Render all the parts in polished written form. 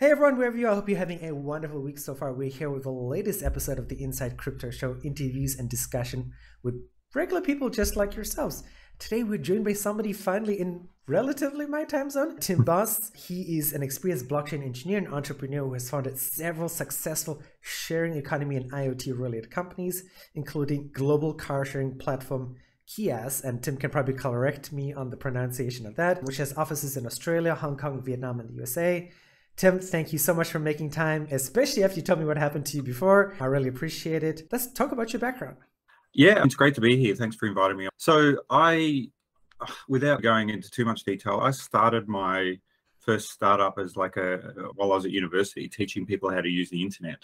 Hey everyone, wherever you are, I hope you're having a wonderful week so far. We're here with the latest episode of the Inside Crypto Show, interviews and discussion with regular people just like yourselves. Today we're joined by somebody finally in relatively my time zone, Tim Bos. He is an experienced blockchain engineer and entrepreneur who has founded several successful sharing economy and IoT related companies, including global car sharing platform Keaz, and Tim can probably correct me on the pronunciation of that, which has offices in Australia, Hong Kong, Vietnam and the USA. Tim, thank you so much for making time, especially after you told me what happened to you before. I really appreciate it. Let's talk about your background. Yeah, it's great to be here. Thanks for inviting me on. So I, without going into too much detail, I started my first startup as while I was at university, teaching people how to use the internet.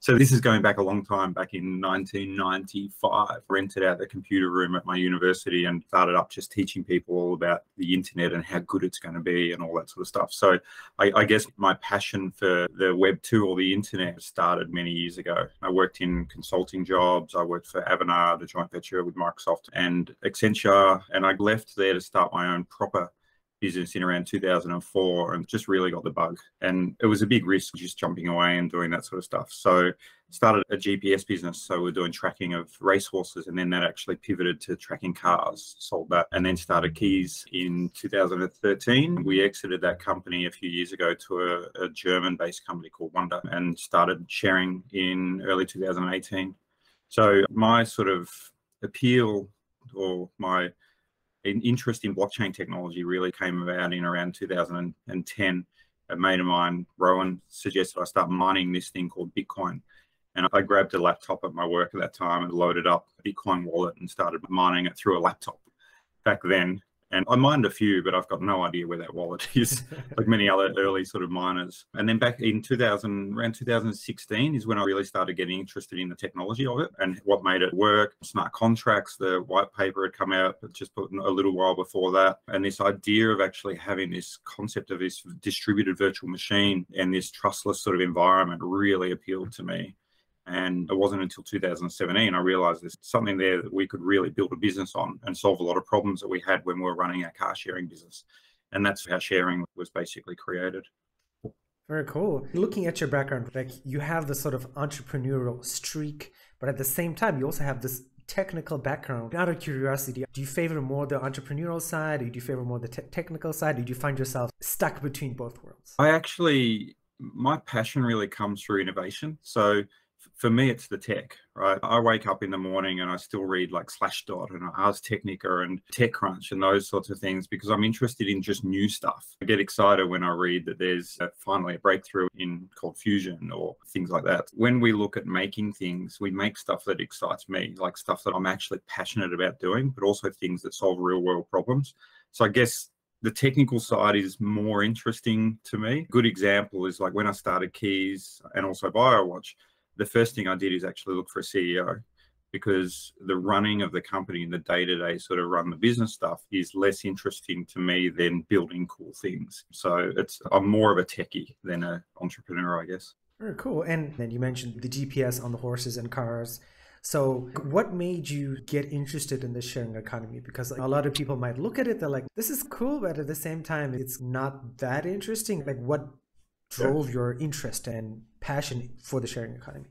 So this is going back a long time, back in 1995, rented out the computer room at my university and started up just teaching people all about the internet and how good it's going to be and all that sort of stuff. So I guess my passion for the web 2 or the internet started many years ago. I worked in consulting jobs. I worked for Avanade, a joint venture with Microsoft and Accenture, and I left there to start my own proper business in around 2004 and just really got the bug. And it was a big risk just jumping away and doing that sort of stuff. So started a GPS business. So we're doing tracking of racehorses, and then that actually pivoted to tracking cars, sold that, and then started Keaz in 2013. We exited that company a few years ago to a German-based company called Wonder and started sharing in early 2018. So my sort of appeal or my interest in blockchain technology really came about in around 2010. A mate of mine, Rowan, suggested I start mining this thing called Bitcoin. And I grabbed a laptop at my work at that time and loaded up a Bitcoin wallet and started mining it through a laptop back then. And I mined a few, but I've got no idea where that wallet is, like many other early sort of miners. And then back in around 2016 is when I really started getting interested in the technology of it and what made it work. Smart contracts, the white paper had come out just a little while before that. And this idea of actually having this concept of this distributed virtual machine and this trustless sort of environment really appealed to me. And it wasn't until 2017 I realized there's something there that we could really build a business on and solve a lot of problems that we had when we were running our car sharing business. And that's how sharing was basically created. Very cool. Looking at your background, like you have this sort of entrepreneurial streak, but at the same time, you also have this technical background. Out of curiosity, do you favor more the entrepreneurial side? Or do you favor more the technical side? Or do you find yourself stuck between both worlds? My passion really comes through innovation. So for me, it's the tech, right? I wake up in the morning and I still read like Slashdot and Ars Technica and TechCrunch and those sorts of things because I'm interested in just new stuff. I get excited when I read that there's finally a breakthrough in cold fusion or things like that. When we look at making things, we make stuff that excites me, like stuff that I'm actually passionate about doing, but also things that solve real world problems. So I guess the technical side is more interesting to me. A good example is like when I started Keaz and also BioWatch, the first thing I did is actually look for a CEO because the running of the company and the day-to-day sort of run the business stuff is less interesting to me than building cool things. So I'm more of a techie than an entrepreneur, I guess. Very cool. And then you mentioned the GPS on the horses and cars. So what made you get interested in the sharing economy? Because a lot of people might look at it, they're like, this is cool, but at the same time, it's not that interesting. Like what drove your interest and passion for the sharing economy?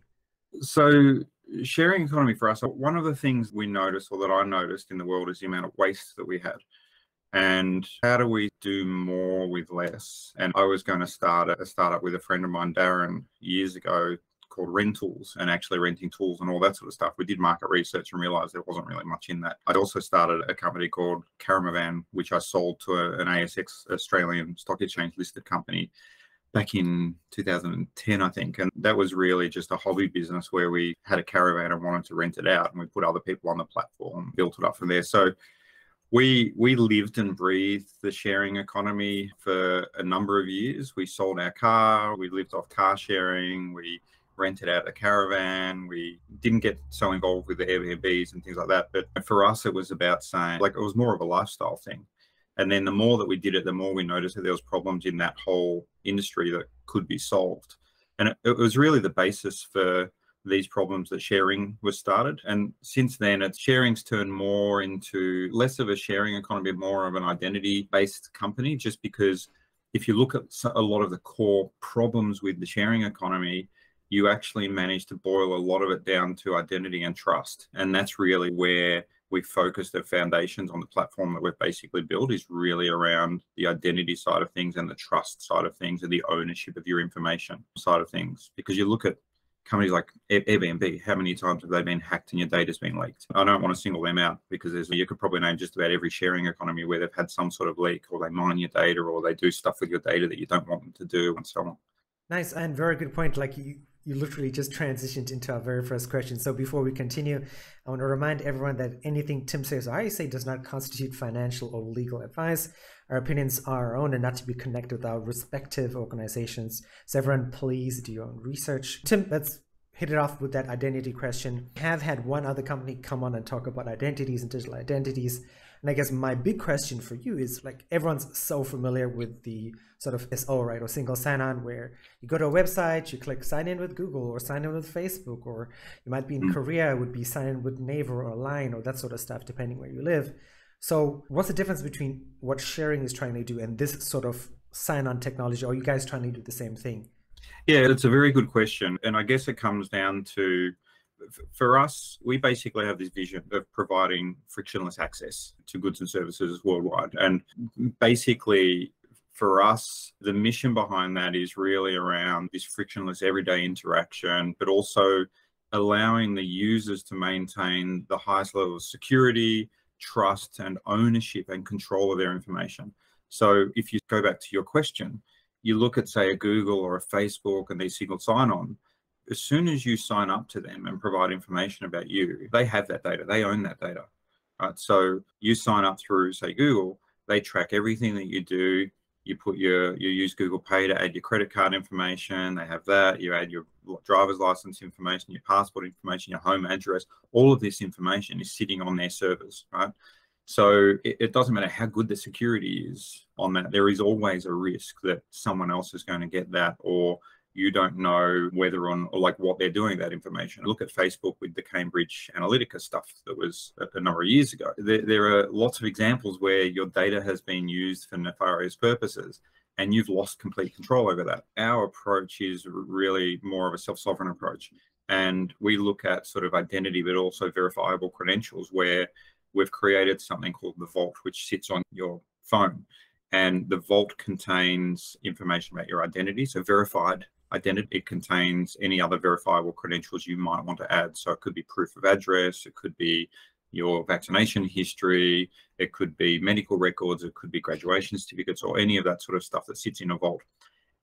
So sharing economy for us, one of the things we notice or that I noticed in the world is the amount of waste that we had. And how do we do more with less? And I was going to start a startup with a friend of mine, Darren, years ago called Rentals and actually renting tools and all that sort of stuff. We did market research and realized there wasn't really much in that. I also started a company called Caramavan, which I sold to an ASX Australian Stock Exchange listed company back in 2010, I think. And that was really just a hobby business where we had a caravan and wanted to rent it out, and we put other people on the platform, built it up from there. So we lived and breathed the sharing economy for a number of years. We sold our car, we lived off car sharing, we rented out a caravan. We didn't get so involved with the Airbnbs and things like that. But for us, it was about saying, like, it was more of a lifestyle thing. And then the more that we did it, the more we noticed that there was problems in that whole industry that could be solved. And it was really the basis for these problems that sharing was started. And since then, sharing's turned more into less of a sharing economy, more of an identity-based company, just because if you look at a lot of the core problems with the sharing economy, you actually manage to boil a lot of it down to identity and trust. And that's really where we focus the foundations on the platform that we've basically built, is really around the identity side of things and the trust side of things and the ownership of your information side of things. Because you look at companies like Airbnb, how many times have they been hacked and your data's been leaked? I don't want to single them out, because you could probably name just about every sharing economy where they've had some sort of leak, or they mine your data, or they do stuff with your data that you don't want them to do, and so on. Nice, and very good point. Like you literally just transitioned into our very first question. So before we continue, I want to remind everyone that anything Tim says or I say does not constitute financial or legal advice. Our opinions are our own and not to be connected with our respective organizations. So everyone, please do your own research. Tim, let's hit it off with that identity question. I have had one other company come on and talk about identities and digital identities. And I guess my big question for you is, like, everyone's so familiar with the sort of SO, right, or single sign-on, where you go to a website, you click sign in with Google or sign in with Facebook, or you might be in Korea, it would be sign in with Naver or Line or that sort of stuff, depending where you live. So what's the difference between what sharing is trying to do and this sort of sign-on technology? Are you guys trying to do the same thing? Yeah, it's a very good question. And I guess it comes down to, for us, we basically have this vision of providing frictionless access to goods and services worldwide. And basically, for us, the mission behind that is really around this frictionless everyday interaction, but also allowing the users to maintain the highest level of security, trust, and ownership and control of their information. So if you go back to your question, you look at, say, a Google or a Facebook and these single sign-on. As soon as you sign up to them and provide information about you, they have that data, they own that data, right? So you sign up through, say, Google, they track everything that you do. You put you use Google Pay to add your credit card information, they have that. You add your driver's license information, your passport information, your home address. All of this information is sitting on their servers, right? So it doesn't matter how good the security is on that, there is always a risk that someone else is going to get that, or you don't know whether on, or like what they're doing that information. Look at Facebook with the Cambridge Analytica stuff that was a number of years ago. There are lots of examples where your data has been used for nefarious purposes and you've lost complete control over that. Our approach is really more of a self-sovereign approach. And we look at sort of identity, but also verifiable credentials, where we've created something called the vault, which sits on your phone. And the vault contains information about your identity, so verified identity. It contains any other verifiable credentials you might want to add. So it could be proof of address, it could be your vaccination history, it could be medical records, it could be graduation certificates, or any of that sort of stuff that sits in a vault.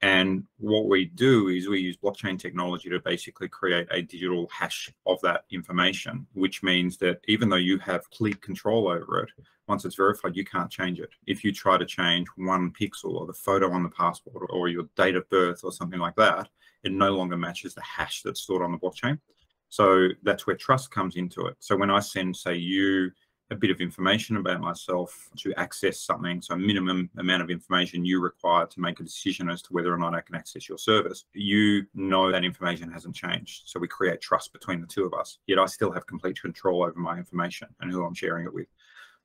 And what we do is we use blockchain technology to basically create a digital hash of that information, which means that even though you have complete control over it, once it's verified, you can't change it. If you try to change one pixel or the photo on the passport or your date of birth or something like that, it no longer matches the hash that's stored on the blockchain. So that's where trust comes into it. So when I send, say, you a bit of information about myself to access something, so a minimum amount of information you require to make a decision as to whether or not I can access your service, you know that information hasn't changed. So we create trust between the two of us, yet I still have complete control over my information and who I'm sharing it with.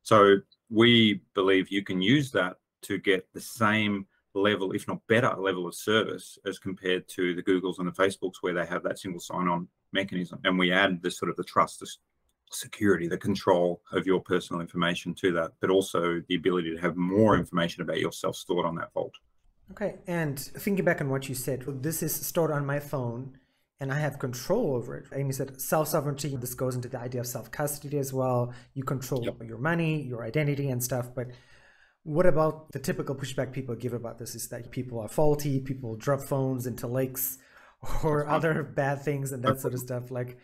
So we believe you can use that to get the same level, if not better level of service as compared to the Googles and the Facebooks, where they have that single sign-on mechanism. And we add this sort of the trust, security, the control of your personal information to that, but also the ability to have more information about yourself stored on that vault. Okay, and thinking back on what you said, this is stored on my phone and I have control over it. And you said self-sovereignty, this goes into the idea of self-custody as well. You control your money, your identity and stuff, but what about the typical pushback people give about this is that people are faulty, people drop phones into lakes or other bad things and that sort of stuff. Like,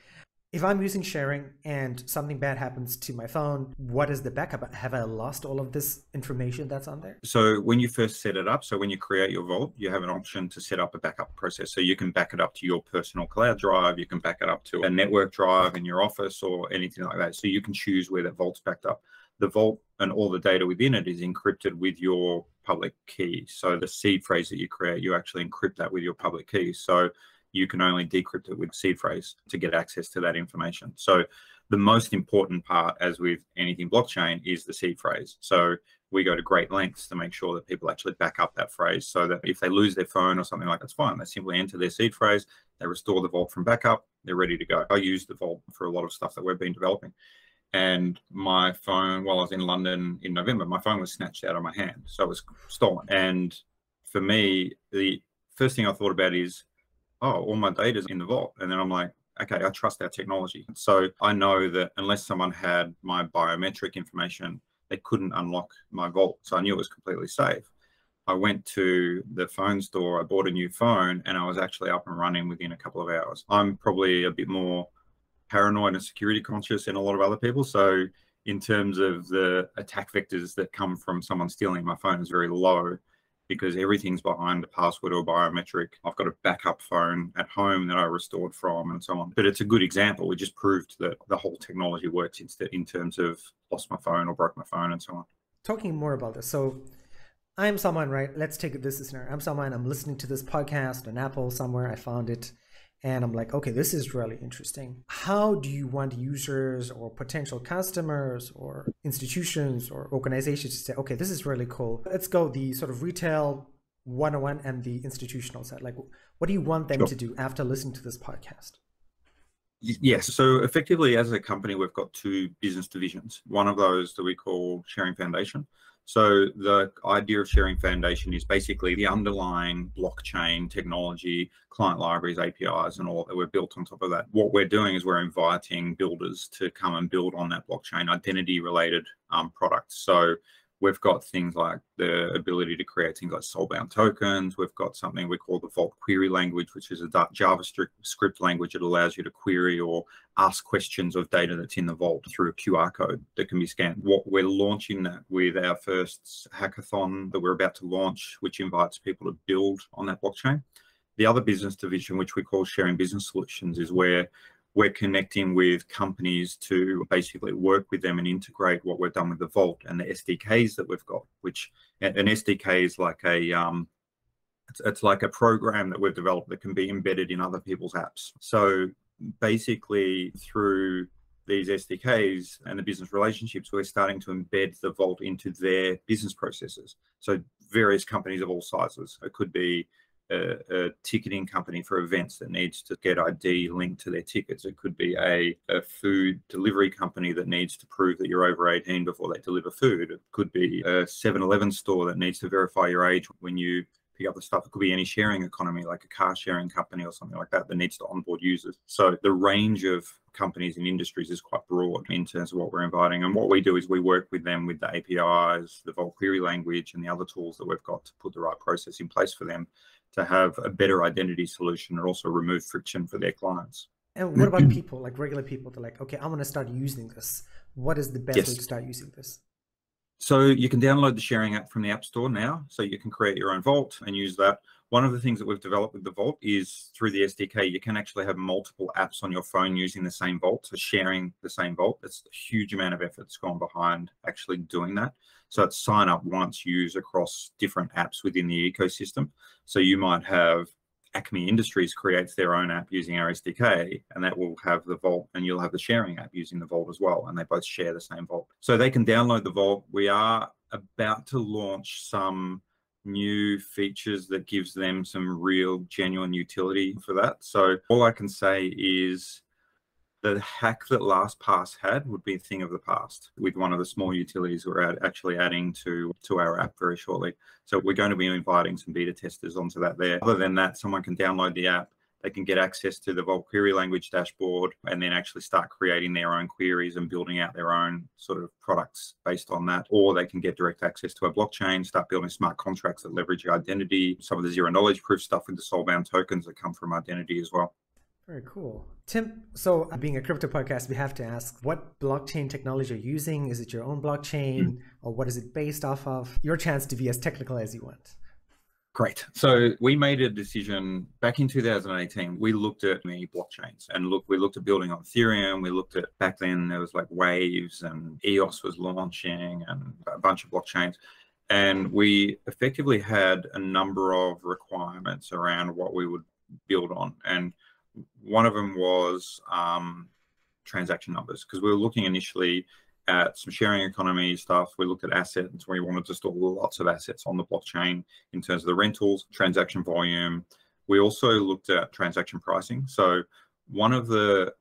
if I'm using sharing and something bad happens to my phone, what is the backup? Have I lost all of this information that's on there? So when you first set it up, so when you create your vault, you have an option to set up a backup process. So you can back it up to your personal cloud drive, you can back it up to a network drive in your office or anything like that. So you can choose where that vault's backed up. The vault and all the data within it is encrypted with your public key. So the seed phrase that you create, you actually encrypt that with your public key. So you can only decrypt it with seed phrase to get access to that information. So the most important part, as with anything blockchain, is the seed phrase. So we go to great lengths to make sure that people actually back up that phrase, so that if they lose their phone or something like that's fine. They simply enter their seed phrase, they restore the vault from backup, they're ready to go. I use the vault for a lot of stuff that we've been developing. And my phone, while I was in London in November, my phone was snatched out of my hand. So it was stolen. And for me, the first thing I thought about is, oh, all my data's in the vault. And then I'm like, okay, I trust our technology. So I know that unless someone had my biometric information, they couldn't unlock my vault. So I knew it was completely safe. I went to the phone store, I bought a new phone, and I was actually up and running within a couple of hours. I'm probably a bit more paranoid and security conscious than a lot of other people. So in terms of the attack vectors that come from someone stealing my phone is very low, because everything's behind a password or biometric. I've got a backup phone at home that I restored from and so on. But it's a good example. It just proved that the whole technology works in terms of lost my phone or broke my phone and so on. Talking more about this. So I'm someone, right? Let's take this scenario. I'm someone, I'm listening to this podcast on Apple somewhere. I found it and I'm like, okay, this is really interesting. How do you want users or potential customers or institutions or organizations to say, okay, this is really cool. Let's go the sort of retail 101 and the institutional side. Like, what do you want them to do after listening to this podcast? Yes. So effectively as a company, we've got two business divisions. One of those that we call ShareRing Foundation. So the idea of ShareRing Foundation is basically the underlying blockchain technology, client libraries, APIs, and all that we're built on top of that. What we're doing is we're inviting builders to come and build on that blockchain identity related products. So we've got things like the ability to create things like soulbound tokens. We've got something we call the Vault Query Language, which is a JavaScript language that allows you to query or ask questions of data that's in the vault through a QR code that can be scanned. What we're launching that with our first hackathon that we're about to launch, which invites people to build on that blockchain. The other business division, which we call ShareRing Business Solutions, is where we're connecting with companies to basically work with them and integrate what we've done with the vault and the SDKs that we've got, which an SDK is like a, it's like a program that we've developed that can be embedded in other people's apps. So basically through these SDKs and the business relationships, we're starting to embed the vault into their business processes. So various companies of all sizes, it could be a ticketing company for events that needs to get ID linked to their tickets. It could be a food delivery company that needs to prove that you're over 18 before they deliver food. It could be a 7-Eleven store that needs to verify your age when you pick up the stuff. It could be any sharing economy, like a car sharing company or something like that, that needs to onboard users. So the range of companies and industries is quite broad in terms of what we're inviting. And what we do is we work with them with the APIs, the Vault Query Language, and the other tools that we've got to put the right process in place for them to have a better identity solution and also remove friction for their clients. And what about people, like regular people? They're like, okay, I want to start using this. What is the best way to start using this? So you can download the ShareRing app from the App Store now. So you can create your own vault and use that. One of the things that we've developed with the vault is through the SDK, you can actually have multiple apps on your phone using the same vault, so sharing the same vault. It's a huge amount of effort that's gone behind actually doing that. So it's sign up once, use across different apps within the ecosystem. So you might have Acme Industries creates their own app using our SDK, and that will have the vault, and you'll have the ShareRing app using the vault as well, and they both share the same vault. So they can download the vault. We are about to launch some new features that gives them some real genuine utility for that. So all I can say is the hack that LastPass had would be a thing of the past with one of the small utilities we're actually adding to our app very shortly. So we're going to be inviting some beta testers onto that there. Other than that, someone can download the app. They can get access to the Vault Query Language dashboard and then actually start creating their own queries and building out their own sort of products based on that. Or they can get direct access to a blockchain, start building smart contracts that leverage identity, some of the zero knowledge proof stuff with the soulbound tokens that come from identity as well. Very cool. Tim, so being a crypto podcast, we have to ask, what blockchain technology are you using? Is it your own blockchain or what is it based off of? Your chance to be as technical as you want. Great. So we made a decision back in 2018. We looked at many blockchains and we looked at building on Ethereum. We looked at, back then there was like Waves and EOS was launching and a bunch of blockchains. And we effectively had a number of requirements around what we would build on. And one of them was transaction numbers, because we were looking initially at some sharing economy stuff. We looked at assets. We wanted to store lots of assets on the blockchain in terms of the rentals, transaction volume. We also looked at transaction pricing. So one of the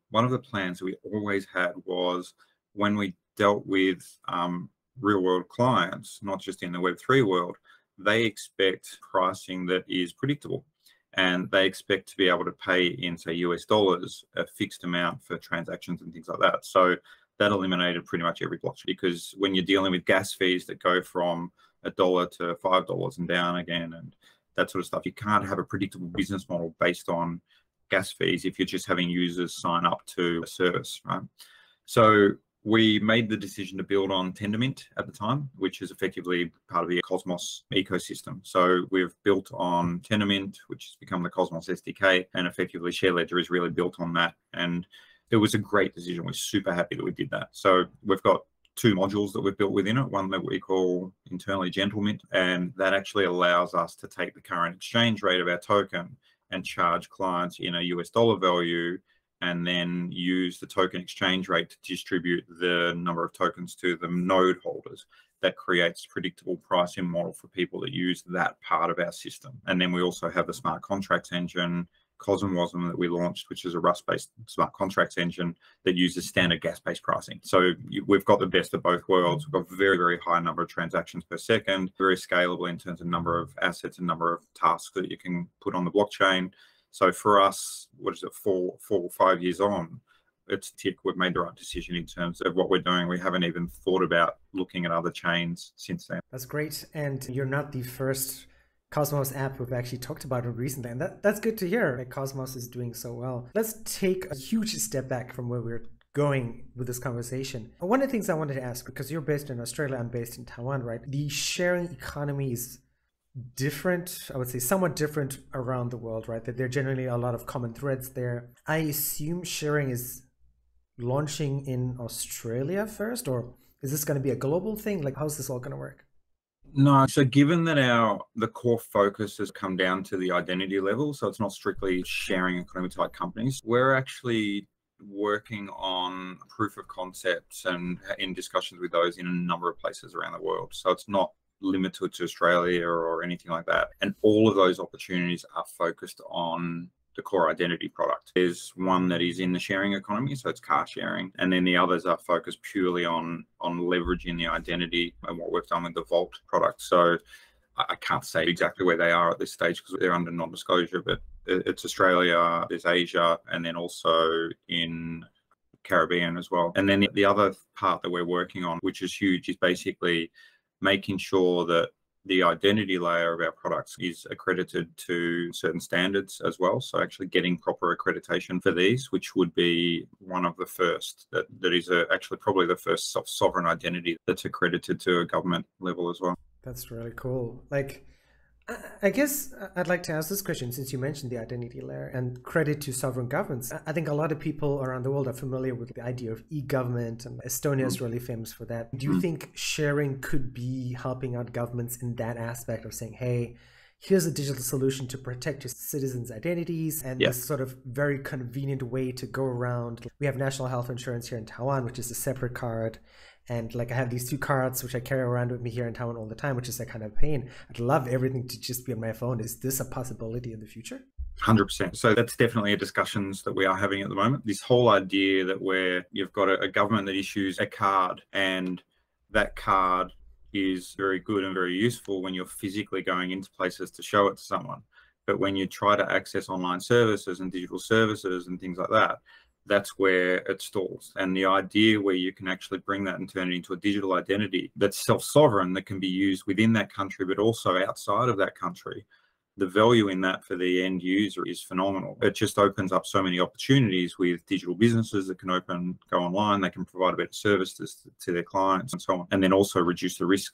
plans that we always had was when we dealt with real world clients, not just in the Web3 world, they expect pricing that is predictable. And they expect to be able to pay in, say, US dollars, a fixed amount for transactions and things like that. So that eliminated pretty much every blockchain, because when you're dealing with gas fees that go from $1 to $5 and down again and that sort of stuff, you can't have a predictable business model based on gas fees if you're just having users sign up to a service, right? So we made the decision to build on Tendermint at the time, which is effectively part of the Cosmos ecosystem. So we've built on Tendermint, which has become the Cosmos SDK, and effectively ShareLedger is really built on that. And it was a great decision. We're super happy that we did that. So we've got two modules that we've built within it, one that we call internally GentleMint, and that actually allows us to take the current exchange rate of our token and charge clients in a US dollar value, and then use the token exchange rate to distribute the number of tokens to the node holders. That creates predictable pricing model for people that use that part of our system. And then we also have the smart contracts engine, Cosmwasm, that we launched, which is a Rust-based smart contracts engine that uses standard gas-based pricing. So we've got the best of both worlds. We've got very, very high number of transactions per second, very scalable in terms of number of assets and number of tasks that you can put on the blockchain. So for us, what is it, four or 5 years on, it's tick, we've made the right decision in terms of what we're doing. We haven't even thought about looking at other chains since then. That's great. And you're not the first Cosmos app we've actually talked about it recently. And that's good to hear that Cosmos is doing so well. Let's take a huge step back from where we're going with this conversation. One of the things I wanted to ask, because you're based in Australia, I'm based in Taiwan, right? The sharing economy is different, I would say somewhat different around the world, right? That there are generally a lot of common threads there. I assume sharing is launching in Australia first, or is this going to be a global thing? Like, how's this all going to work? No, so given that the core focus has come down to the identity level, so it's not strictly sharing economy type companies, we're actually working on proof of concepts and in discussions with those in a number of places around the world. So it's not limited to Australia or anything like that. And all of those opportunities are focused on the core identity product. There's one that is in the sharing economy, so it's car sharing. And then the others are focused purely on leveraging the identity and what we've done with the Vault product. So I can't say exactly where they are at this stage because they're under non-disclosure, but it's Australia, there's Asia, and then also in Caribbean as well. And then the other part that we're working on, which is huge, is basically making sure that the identity layer of our products is accredited to certain standards as well. So actually getting proper accreditation for these, which would be one of the first, that is actually probably the first sovereign identity that's accredited to a government level as well. That's really cool. Like, I guess I'd like to ask this question, since you mentioned the identity layer and credit to sovereign governments. I think a lot of people around the world are familiar with the idea of e-government, and Estonia is really famous for that. Do you think sharing could be helping out governments in that aspect of saying, hey, here's a digital solution to protect your citizens' identities, and this sort of very convenient way to go around? We have national health insurance here in Taiwan, which is a separate card. And like, I have these two cards, which I carry around with me here in Taiwan all the time, which is a kind of pain. I'd love everything to just be on my phone. Is this a possibility in the future? 100%. So that's definitely a discussions that we are having at the moment. This whole idea that you've got a government that issues a card, and that card is very good and very useful when you're physically going into places to show it to someone. But when you try to access online services and digital services and things like that, that's where it stalls. And the idea where you can actually bring that and turn it into a digital identity that's self-sovereign, that can be used within that country, but also outside of that country, the value in that for the end user is phenomenal. It just opens up so many opportunities with digital businesses that can go online, they can provide a better service to their clients and so on, and then also reduce the risk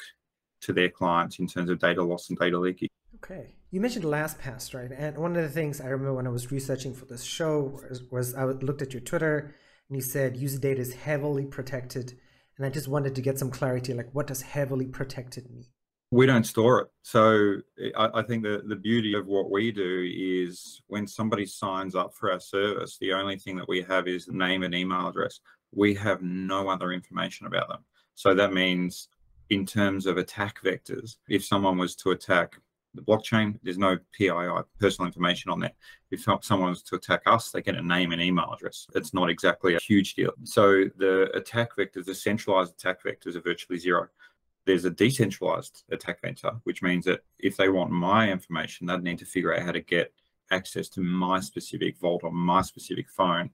to their clients in terms of data loss and data leakage. Okay. You mentioned LastPass, right? And one of the things I remember when I was researching for this show was I looked at your Twitter and you said user data is heavily protected. And I just wanted to get some clarity, like, what does heavily protected mean? We don't store it. So I think the beauty of what we do is when somebody signs up for our service, the only thing that we have is name and email address. we have no other information about them. So that means in terms of attack vectors, if someone was to attack the blockchain, there's no PII, personal information on there. If someone was to attack us, they get a name and email address. It's not exactly a huge deal. So the attack vectors, the centralized attack vectors are virtually zero. There's a decentralized attack vector, which means that if they want my information, they'd need to figure out how to get access to my specific vault on my specific phone.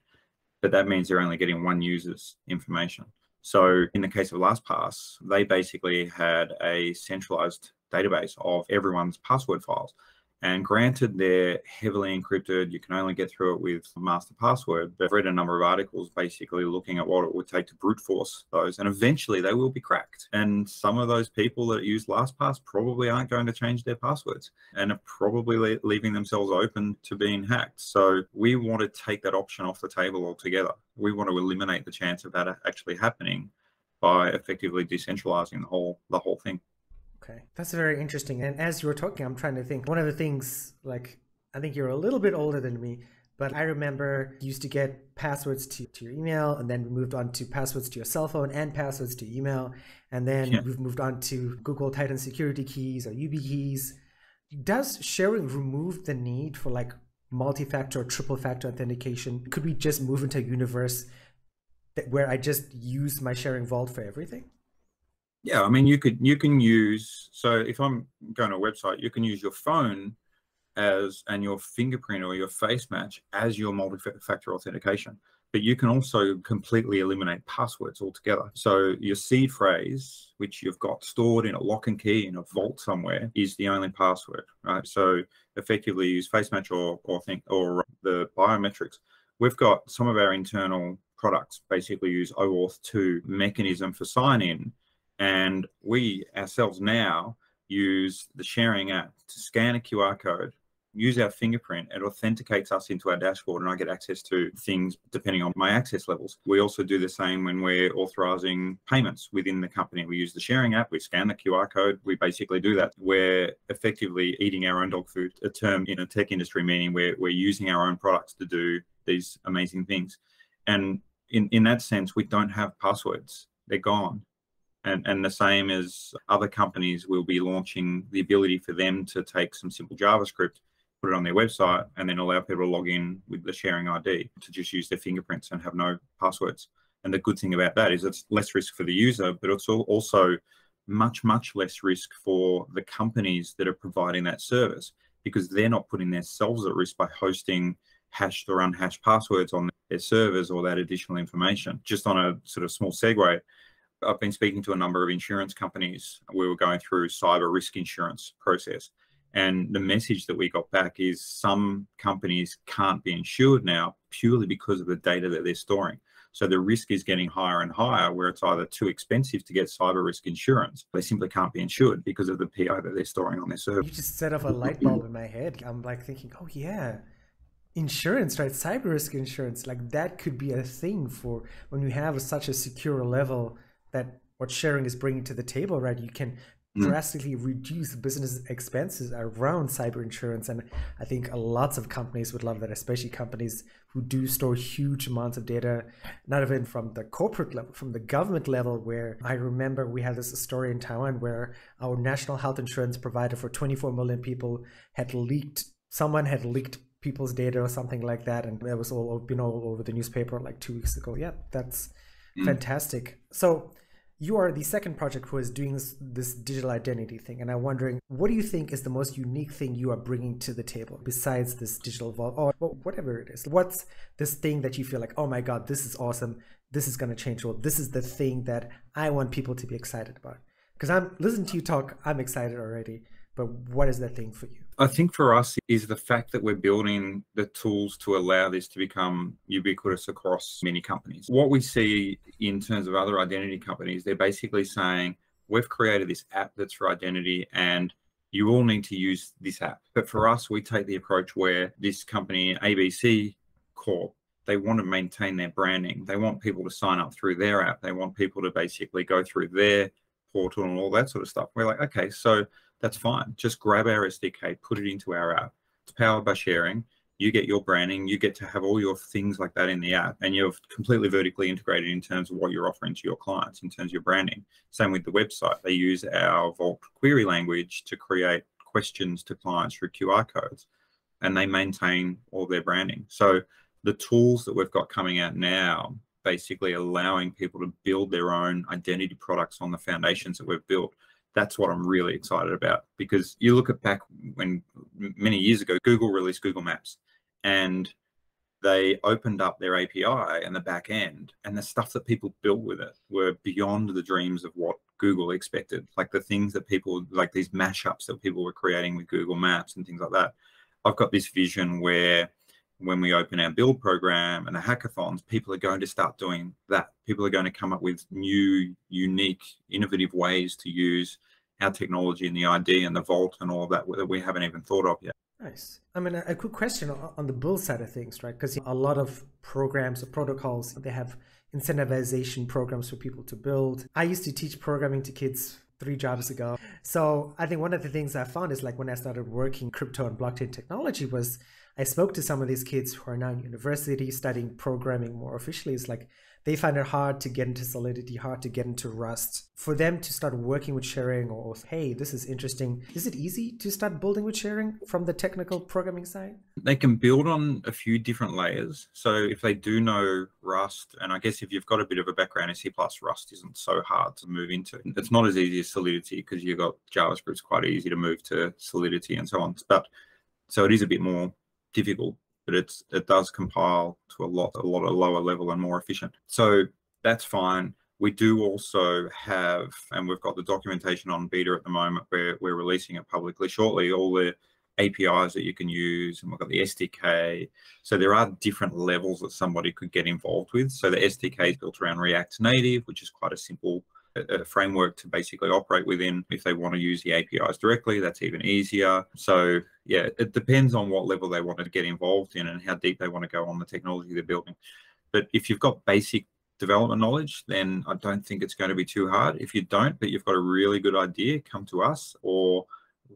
But that means they're only getting one user's information. So in the case of LastPass, they basically had a centralized database of everyone's password files. And granted, they're heavily encrypted. You can only get through it with master password. But I've read a number of articles basically looking at what it would take to brute force those. And eventually they will be cracked. And some of those people that use LastPass probably aren't going to change their passwords and are probably leaving themselves open to being hacked. So we want to take that option off the table altogether. We want to eliminate the chance of that actually happening by effectively decentralizing the whole thing. Okay, that's very interesting. And as you were talking, I'm trying to think, one of the things, like, I think you're a little bit older than me, but I remember you used to get passwords to your email, and then we moved on to passwords to your cell phone and passwords to email. And then we've moved on to Google Titan security keys or YubiKeys. Does ShareRing remove the need for like multi-factor or triple-factor authentication? Could we just move into a universe that, where I just use my ShareRing vault for everything? Yeah, I mean, you can use, so if I'm going to a website, you can use your phone as, and your fingerprint or your face match as your multi-factor authentication, but you can also completely eliminate passwords altogether. So your seed phrase, which you've got stored in a lock and key in a vault somewhere, is the only password, right? So effectively use face match or the biometrics. We've got some of our internal products basically use OAuth 2 mechanism for sign-in. And we ourselves now use the ShareRing app to scan a QR code, use our fingerprint, it authenticates us into our dashboard, and I get access to things depending on my access levels. We also do the same when we're authorizing payments within the company. We use the ShareRing app, we scan the QR code, we basically do that. We're effectively eating our own dog food, a term in the tech industry, meaning we're using our own products to do these amazing things. And in that sense, we don't have passwords, they're gone. And the same as other companies will be launching the ability for them to take some simple JavaScript, put it on their website, and then allow people to log in with the ShareRing ID to just use their fingerprints and have no passwords. And the good thing about that is it's less risk for the user, but it's also much, much less risk for the companies that are providing that service, because they're not putting themselves at risk by hosting hashed or unhashed passwords on their servers or that additional information. Just on a sort of small segue, I've been speaking to a number of insurance companies. We were going through cyber risk insurance process. And the message that we got back is some companies can't be insured now purely because of the data that they're storing. So the risk is getting higher and higher, where it's either too expensive to get cyber risk insurance. They simply can't be insured because of the PII that they're storing on their server. You just set off a light bulb in my head. I'm like thinking, oh yeah, insurance, right? Cyber risk insurance, like that could be a thing for when you have such a secure level that what ShareRing is bringing to the table, right? You can drastically reduce business expenses around cyber insurance. And I think lots of companies would love that, especially companies who do store huge amounts of data, not even from the corporate level, from the government level, where I remember we had this story in Taiwan where our national health insurance provider for 24 million people had leaked, someone had leaked people's data or something like that. And it was all over the newspaper like 2 weeks ago. Yeah, that's fantastic. So you are the second project who is doing this digital identity thing. And I'm wondering, what do you think is the most unique thing you are bringing to the table besides this digital vault or whatever it is? What's this thing that you feel like, oh my God, this is awesome. This is going to change the world. This is the thing that I want people to be excited about. Because I'm listening to you talk, I'm excited already. But what is that thing for you? I think for us is the fact that we're building the tools to allow this to become ubiquitous across many companies. What we see in terms of other identity companies, they're basically saying, we've created this app that's for identity and you all need to use this app. But for us, we take the approach where this company, ABC Corp, they want to maintain their branding. They want people to sign up through their app. They want people to basically go through their portal and all that sort of stuff. We're like, okay, so that's fine. Just grab our SDK, put it into our app. It's powered by ShareRing. you get your branding, you get to have all your things like that in the app, and you're completely vertically integrated in terms of what you're offering to your clients in terms of your branding. Same with the website. They use our Vault query language to create questions to clients through QR codes, and they maintain all their branding. So the tools that we've got coming out now, basically allowing people to build their own identity products on the foundations that we've built. That's what I'm really excited about, because you look at back when many years ago, Google released Google Maps and they opened up their API and the back end, and the stuff that people built with it were beyond the dreams of what Google expected. Like the things that people, like these mashups that people were creating with Google Maps and things like that. I've got this vision where when we open our build program and the hackathons, people are going to start doing that. People are going to come up with new, unique, innovative ways to use our technology and the ID and the vault and all of that that we haven't even thought of yet. Nice. I mean, a quick question on the build side of things, right? Because a lot of programs or protocols, they have incentivization programs for people to build. I used to teach programming to kids 3 jobs ago. So I think one of the things I found is like when I started working crypto and blockchain technology was I spoke to some of these kids who are now in university studying programming more officially. It's like they find it hard to get into Solidity, hard to get into Rust. For them to start working with ShareRing or, hey, this is interesting. Is it easy to start building with ShareRing from the technical programming side? They can build on a few different layers. So if they do know Rust, and I guess if you've got a bit of a background in C++, Rust isn't so hard to move into. It's not as easy as Solidity because you've got JavaScript's quite easy to move to Solidity and so on. But so it is a bit more difficult, but it does compile to a lot of lower level and more efficient. So that's fine. We do also have, and we've got the documentation on beta at the moment, where we're releasing it publicly shortly, all the APIs that you can use, and we've got the SDK. So there are different levels that somebody could get involved with. So the SDK is built around React Native, which is quite a simple framework to basically operate within. If they want to use the APIs directly, that's even easier. So yeah, it depends on what level they want to get involved in and how deep they want to go on the technology they're building. But if you've got basic development knowledge, then I don't think it's going to be too hard. If you don't, but you've got a really good idea, come to us or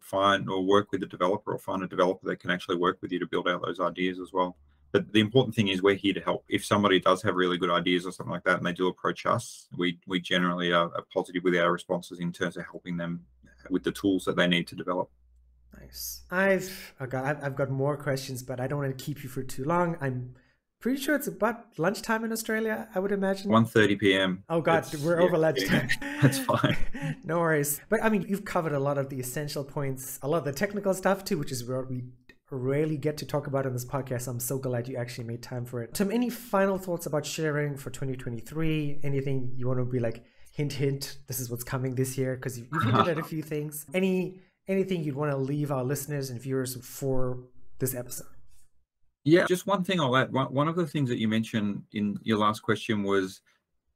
find or work with a developer, or find a developer that can actually work with you to build out those ideas as well. But the important thing is we're here to help. If somebody does have really good ideas or something like that and they do approach us, we generally are positive with our responses in terms of helping them with the tools that they need to develop. Nice. I've got more questions, but I don't want to keep you for too long. I'm pretty sure it's about lunchtime in Australia, I would imagine. 1:30 p.m. Oh God, we're over lunchtime. Yeah, that's fine. No worries. But I mean, you've covered a lot of the essential points, a lot of the technical stuff too, which is where we rarely get to talk about in this podcast. I'm so glad you actually made time for it. Tim, any final thoughts about ShareRing for 2023? Anything you want to be like, hint, hint, this is what's coming this year? Because you've hinted at a few things. Anything you'd want to leave our listeners and viewers for this episode? Yeah, just one thing I'll add. One of the things that you mentioned in your last question was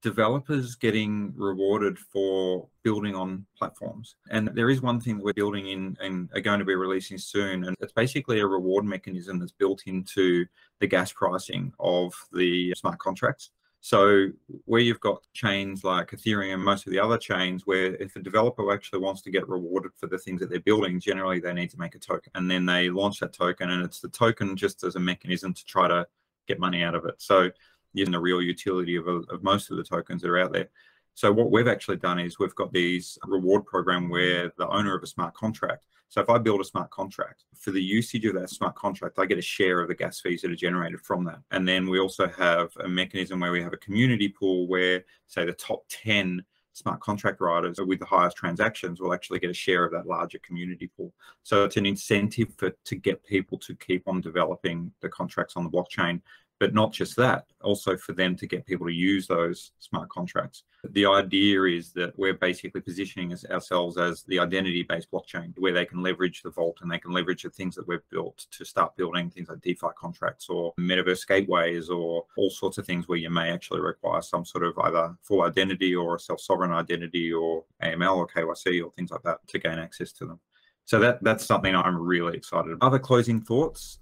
developers getting rewarded for building on platforms. And there is one thing that we're building in and are going to be releasing soon. And it's basically a reward mechanism that's built into the gas pricing of the smart contracts. So where you've got chains like Ethereum and most of the other chains, where if a developer actually wants to get rewarded for the things that they're building, generally they need to make a token, and then they launch that token, and it's the token just as a mechanism to try to get money out of it. So using the real utility of most of the tokens that are out there. So what we've actually done is we've got these reward program where the owner of a smart contract. So if I build a smart contract, for the usage of that smart contract, I get a share of the gas fees that are generated from that. And then we also have a mechanism where we have a community pool where, say, the top 10 smart contract writers with the highest transactions will actually get a share of that larger community pool. So it's an incentive to get people to keep on developing the contracts on the blockchain. But not just that, also for them to get people to use those smart contracts. The idea is that we're basically positioning ourselves as the identity-based blockchain, where they can leverage the vault and they can leverage the things that we've built to start building things like DeFi contracts or metaverse gateways or all sorts of things where you may actually require some sort of either full identity or a self-sovereign identity or AML or KYC or things like that to gain access to them. So that's something I'm really excited about. Other closing thoughts,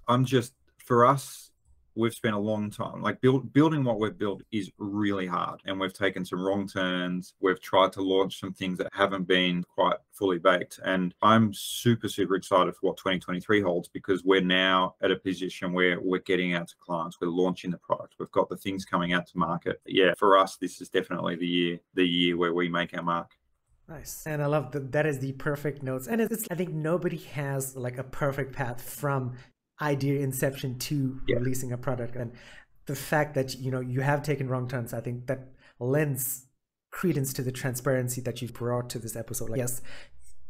for us, we've spent a long time, like building what we've built is really hard, and we've taken some wrong turns. We've tried to launch some things that haven't been quite fully baked, and I'm super, super excited for what 2023 holds, because we're now at a position where we're getting out to clients, we're launching the product, we've got the things coming out to market. Yeah, for us, this is definitely the year where we make our mark. Nice. And I love that. That is the perfect notes. And it's, I think nobody has like a perfect path from idea inception to releasing a product. And the fact that, you know, you have taken wrong turns, I think that lends credence to the transparency that you've brought to this episode. Like, yes,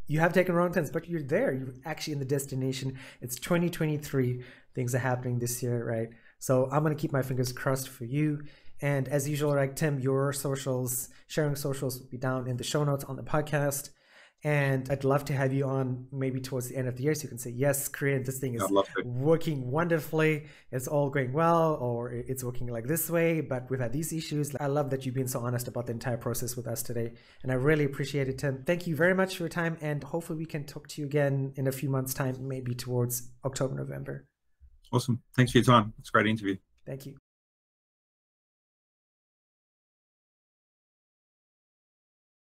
you have taken wrong turns, but you're there. You're actually in the destination. It's 2023. Things are happening this year, right? So I'm going to keep my fingers crossed for you. And as usual, right, Tim, your socials, sharing socials will be down in the show notes on the podcast. And I'd love to have you on maybe towards the end of the year so you can say, yes, Korean, this thing is working wonderfully. It's all going well, or it's working like this way, but we've had these issues. I love that you've been so honest about the entire process with us today. And I really appreciate it, Tim. Thank you very much for your time. And hopefully we can talk to you again in a few months' time, maybe towards October, November. Awesome. Thanks for your time. It's a great interview. Thank you.